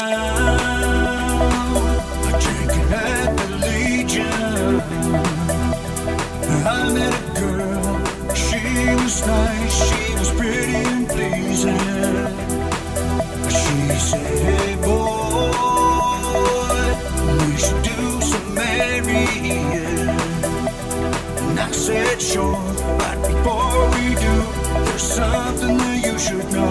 down. I drink it at the Legion. I met a girl, she was nice, she was pretty and pleasing. She said, hey boy, we should do some marrying. And I said, sure, but before we do, there's something that you should know.